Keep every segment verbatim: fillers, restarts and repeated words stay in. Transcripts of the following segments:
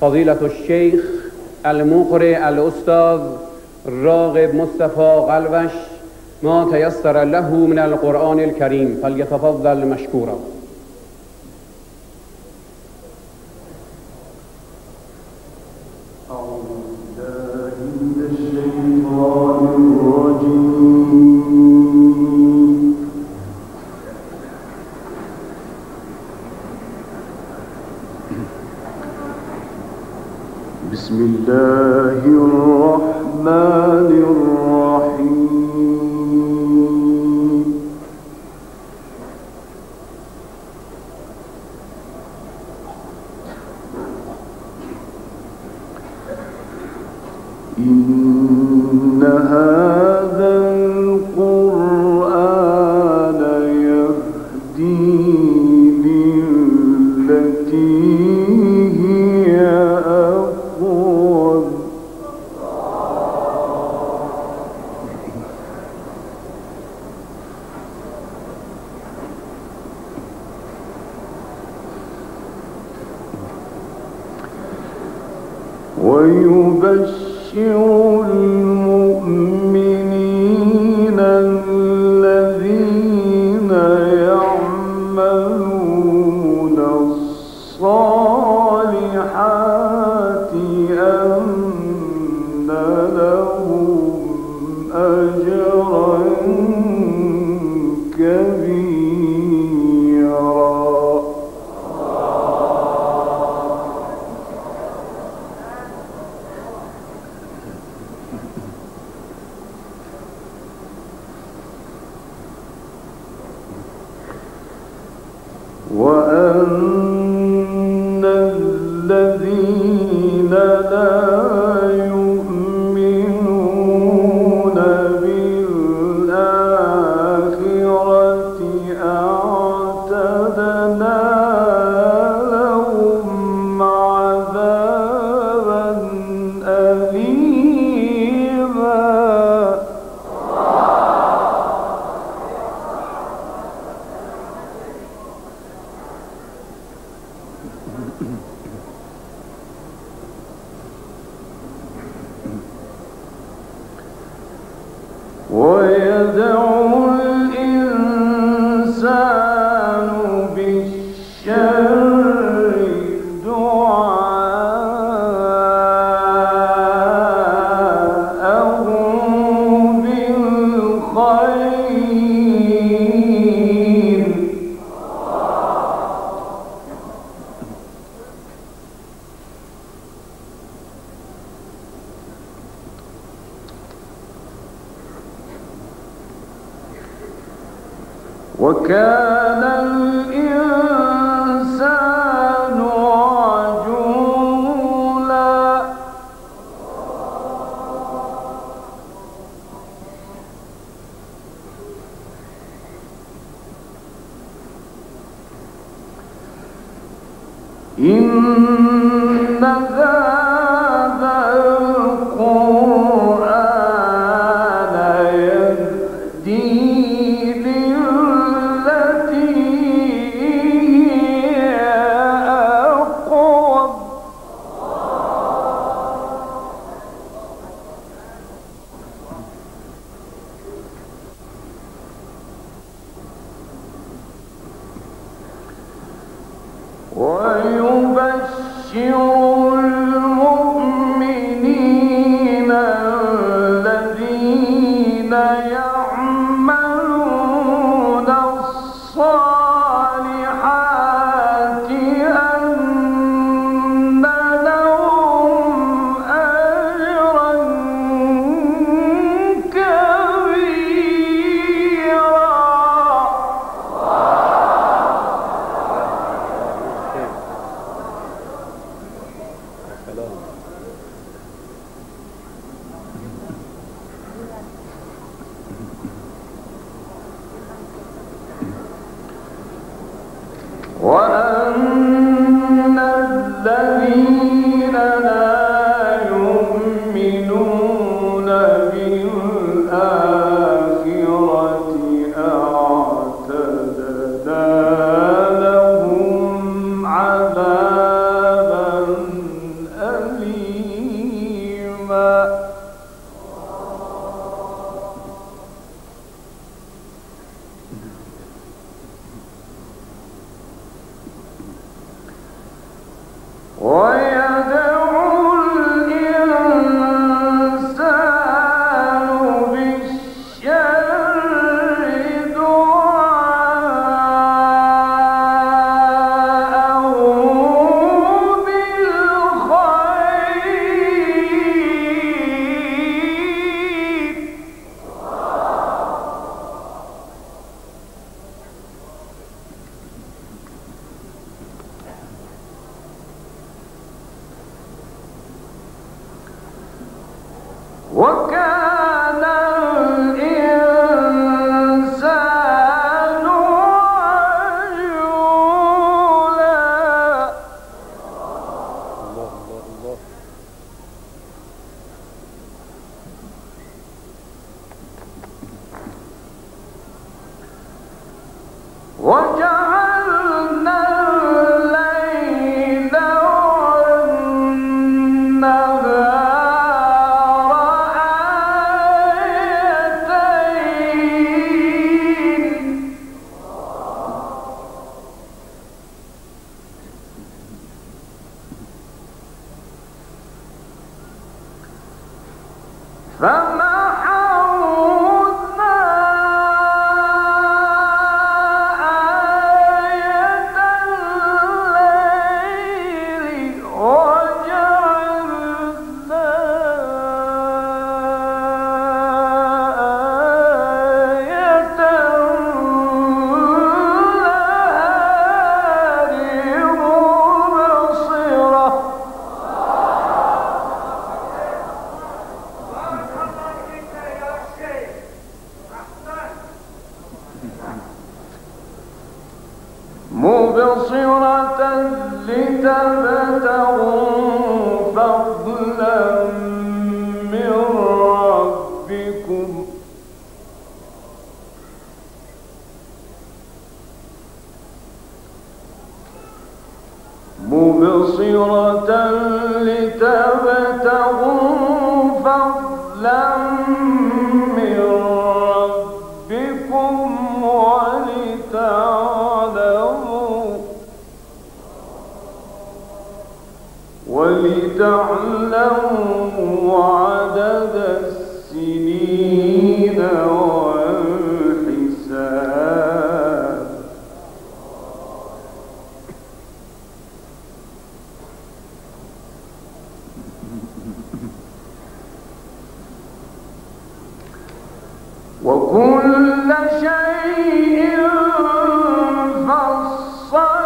فضيلة الشيخ المقرئ الأستاذ راغب مصطفى غلوش ما تيسر له من القرآن الكريم، فليتفضل مشكورا. بسم الله الرحمن الرحيم. إن هذا القرآن يهدي للتي ويبشر المؤمنين الذين يعملون الصالحات أن لهم أجرا كبيرا. وأن الذين لا يؤمنون بالآخرة أعتدنا لهم عذابا أليما. ويدعو الإنسان بالشر دعاءه بالخير. وكان الإنسان عجولا. إن هذا القرآن يهدي ويبشر المؤمنين الذين يعملون الصالحات أن لهم أجرا كبيرا. وأن الذين لا يؤمنون بالآخرة أعتدنا لهم عذابا مبصرة لتبتغوا فضلا من ربكم مبصرة لتبتغوا فضلا من ربكم ولتعلموا ولتعلموا عدد السنين والحساب وكل شيء مبصرة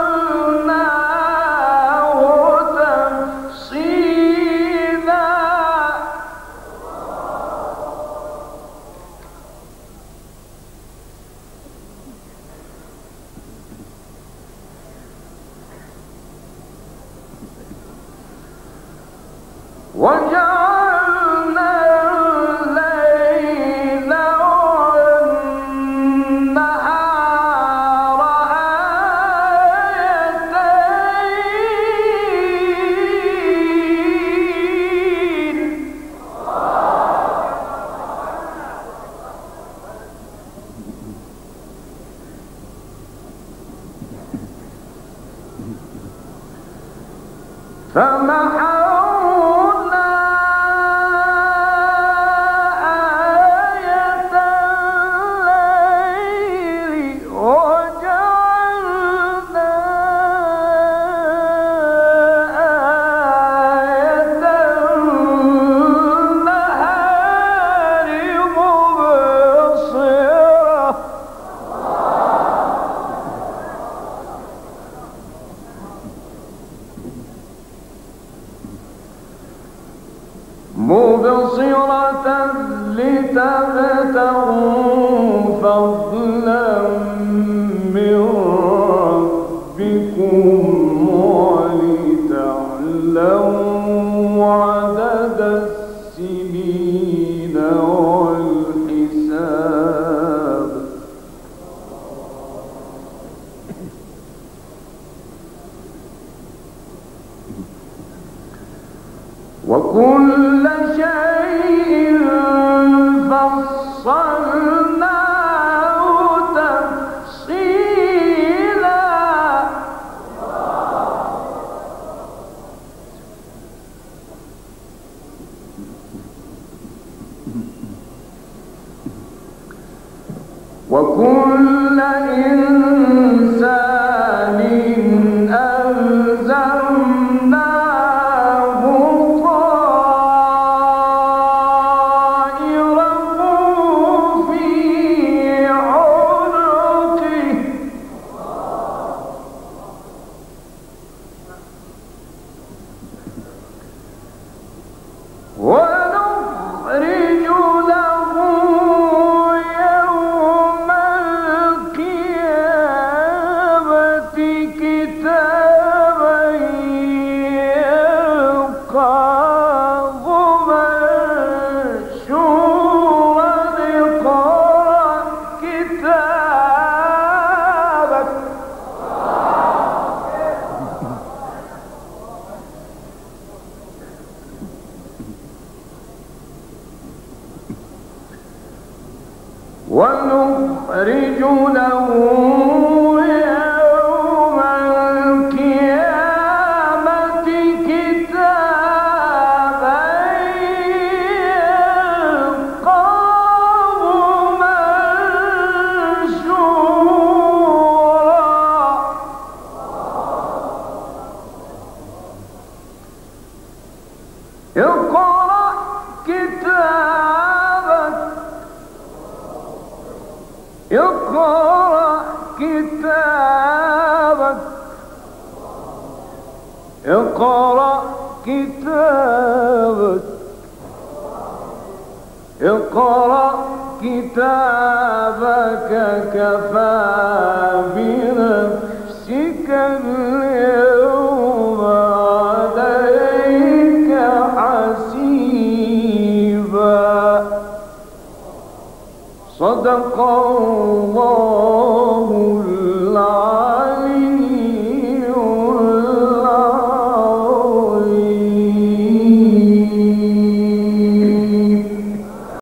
لتبتغوا فضلا من ربكم ولتعلموا عدد السنين والحساب وكل شيء فصلناه تفصيلا وكل إنسان ألزمناه طائره في عنقه ونخرج ونخرج له يوم القيامة كتابا يلقاه منشورا اقرأ كتابك اقرأ كتابك اقرأ كتابك اقرأ كتابك كفى بنفسك اليوم عليك حسيبا. صدق الله.